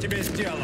тебе сделал?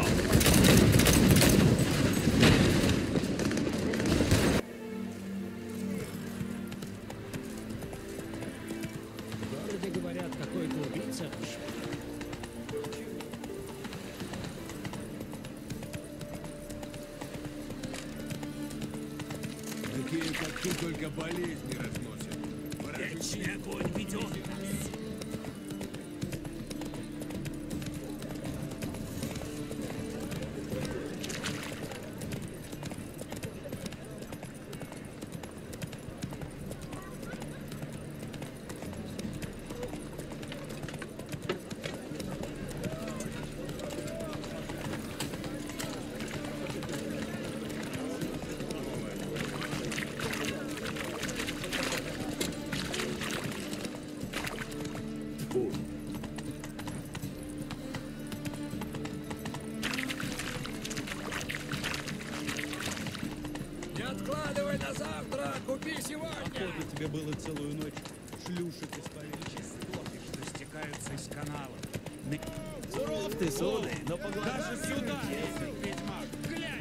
Тебе было целую ночь шлюшек испарились. Воды, что стекаются из канала. Суров ты, суды, но поглажи сюда, ведьмак. Глянь!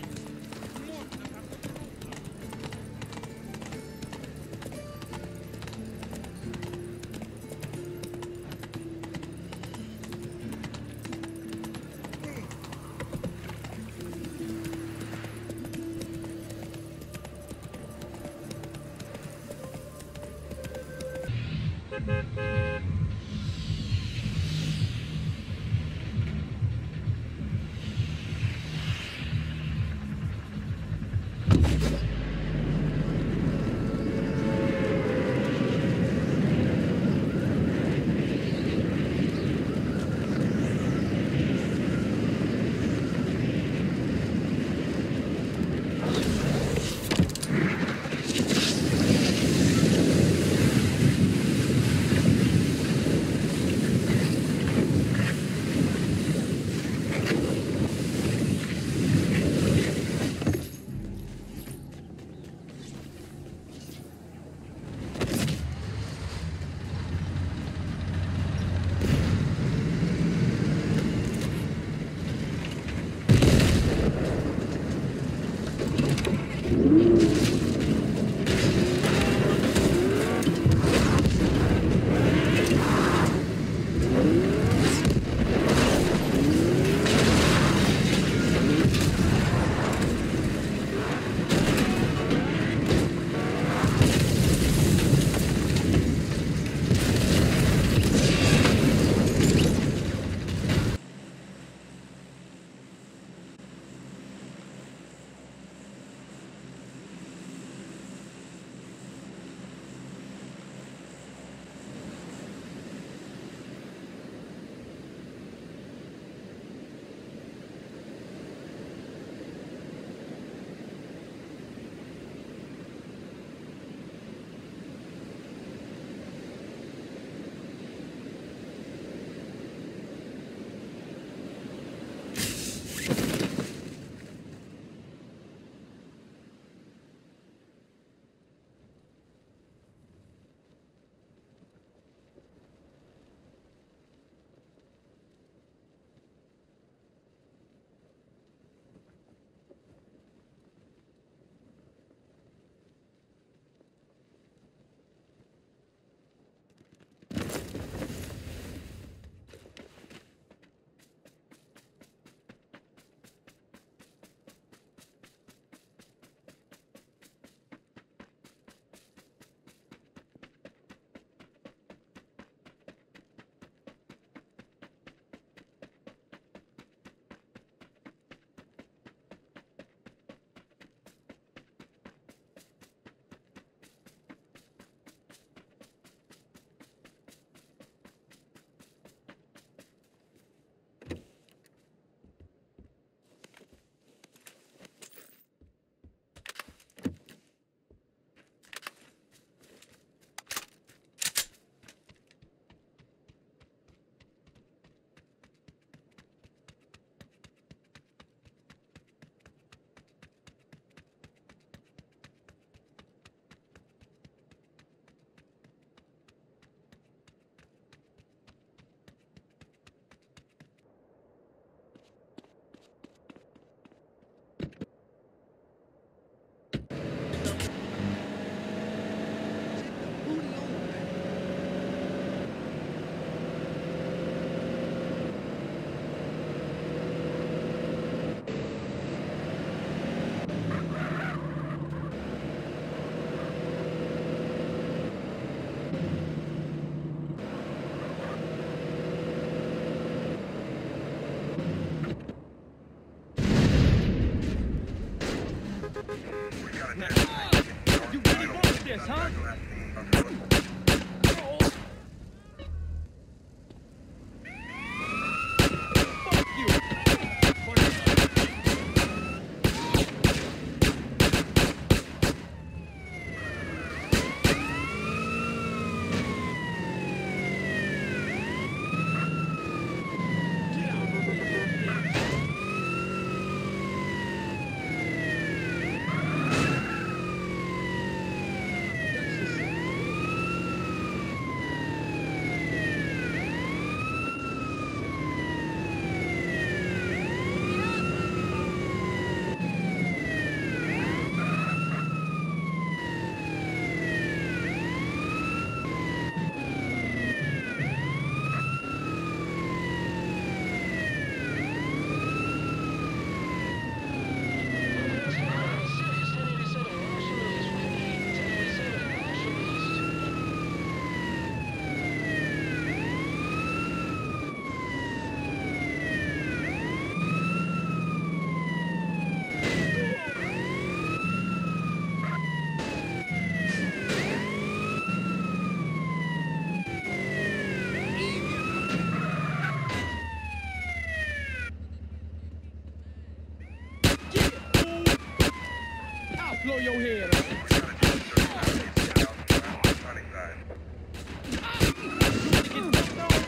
blow your head up.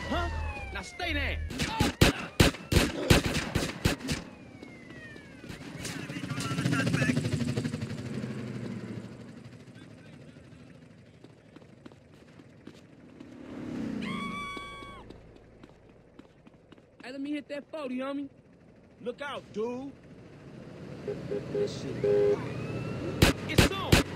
Huh? Now stay there. Hey, let me hit that 40, homie. Look out, dude. This shit. It's on.